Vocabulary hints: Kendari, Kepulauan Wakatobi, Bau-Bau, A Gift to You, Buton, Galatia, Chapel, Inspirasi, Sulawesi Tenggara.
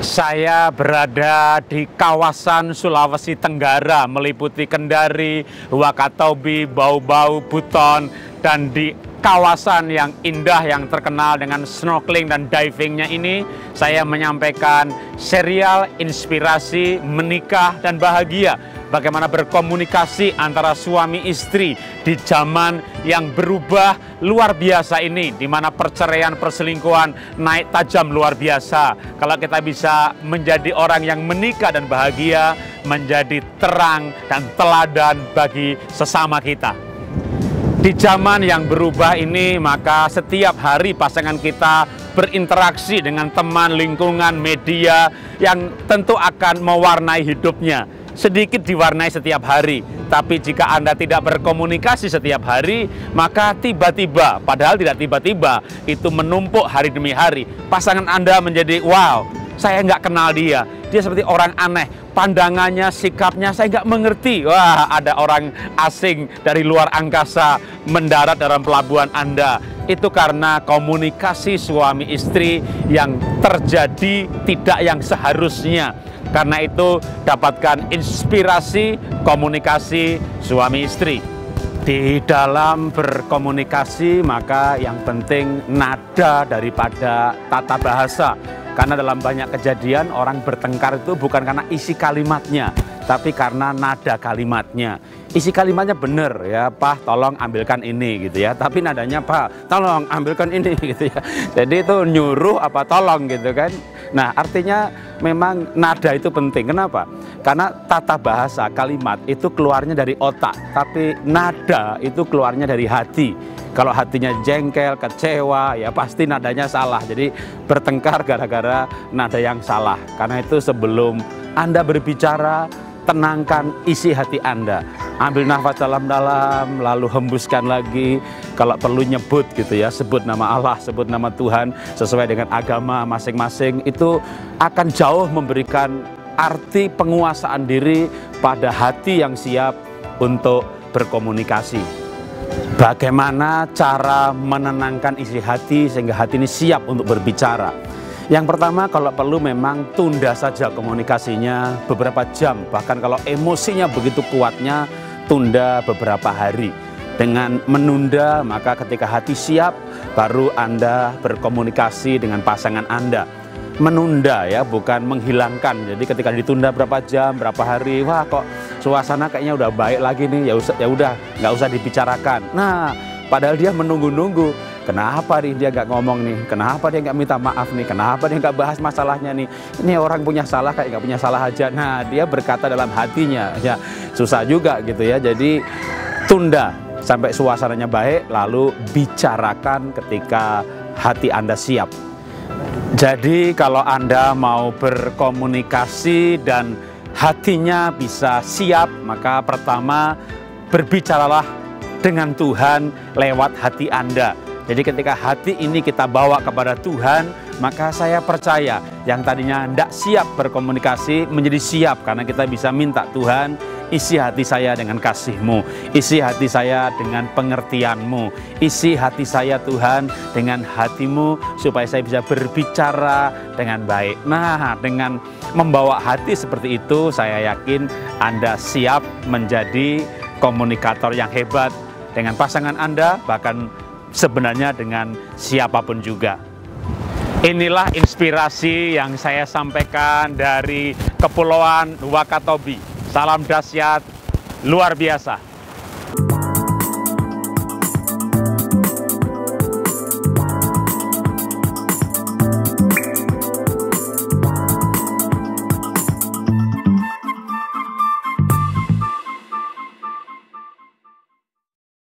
Saya berada di kawasan Sulawesi Tenggara, meliputi Kendari, Wakatobi, Bau-Bau, Buton, dan di kawasan yang indah yang terkenal dengan snorkeling dan divingnya ini, saya menyampaikan serial inspirasi menikah dan bahagia. Bagaimana berkomunikasi antara suami istri di zaman yang berubah luar biasa ini, di mana perceraian perselingkuhan naik tajam luar biasa. Kalau kita bisa menjadi orang yang menikah dan bahagia, menjadi terang dan teladan bagi sesama kita. Di zaman yang berubah ini, maka setiap hari pasangan kita berinteraksi dengan teman, lingkungan, media yang tentu akan mewarnai hidupnya. Sedikit diwarnai setiap hari, tapi jika Anda tidak berkomunikasi setiap hari, maka tiba-tiba, padahal tidak tiba-tiba, itu menumpuk hari demi hari. Pasangan Anda menjadi, wow, saya nggak kenal dia. Dia seperti orang aneh, pandangannya, sikapnya, saya nggak mengerti. Wah, ada orang asing dari luar angkasa mendarat dalam pelabuhan Anda. Itu karena komunikasi suami istri yang terjadi tidak yang seharusnya. Karena itu, dapatkan inspirasi komunikasi suami istri. Di dalam berkomunikasi, maka yang penting nada daripada tata bahasa. Karena dalam banyak kejadian, orang bertengkar itu bukan karena isi kalimatnya, tapi karena nada kalimatnya. Isi kalimatnya bener, ya, Pak, tolong ambilkan ini, gitu ya. Tapi nadanya, Pak, tolong ambilkan ini, gitu ya. Jadi itu nyuruh apa tolong, gitu kan. Nah, artinya memang nada itu penting. Kenapa? Karena tata bahasa kalimat itu keluarnya dari otak, tapi nada itu keluarnya dari hati. Kalau hatinya jengkel, kecewa, ya pasti nadanya salah. Jadi bertengkar gara-gara nada yang salah. Karena itu sebelum Anda berbicara, tenangkan isi hati Anda. Ambil nafas dalam-dalam, lalu hembuskan lagi. Kalau perlu nyebut gitu ya, sebut nama Allah, sebut nama Tuhan sesuai dengan agama masing-masing. Itu akan jauh memberikan arti penguasaan diri pada hati yang siap untuk berkomunikasi. Bagaimana cara menenangkan isi hati sehingga hati ini siap untuk berbicara? Yang pertama, kalau perlu memang tunda saja komunikasinya beberapa jam. Bahkan kalau emosinya begitu kuatnya, tunda beberapa hari. Dengan menunda, maka ketika hati siap, baru Anda berkomunikasi dengan pasangan Anda. Menunda ya, bukan menghilangkan. Jadi ketika ditunda berapa jam, berapa hari, wah kok suasana kayaknya udah baik lagi nih, ya udah nggak usah dibicarakan. Nah, padahal dia menunggu-nunggu. Kenapa nih dia nggak ngomong nih? Kenapa dia nggak minta maaf nih? Kenapa dia nggak bahas masalahnya nih? Ini orang punya salah kayak nggak punya salah aja. Nah, dia berkata dalam hatinya, ya susah juga gitu ya. Jadi tunda sampai suasananya baik, lalu bicarakan ketika hati Anda siap. Jadi kalau Anda mau berkomunikasi dan hatinya bisa siap, maka pertama berbicaralah dengan Tuhan lewat hati Anda. Jadi ketika hati ini kita bawa kepada Tuhan, maka saya percaya yang tadinya tidak siap berkomunikasi menjadi siap. Karena kita bisa minta, Tuhan isi hati saya dengan kasih-Mu, isi hati saya dengan pengertian-Mu, isi hati saya Tuhan dengan hati-Mu supaya saya bisa berbicara dengan baik. Nah, dengan membawa hati seperti itu, saya yakin Anda siap menjadi komunikator yang hebat dengan pasangan Anda, bahkan sebenarnya dengan siapapun juga. Inilah inspirasi yang saya sampaikan dari Kepulauan Wakatobi. Salam dahsyat luar biasa.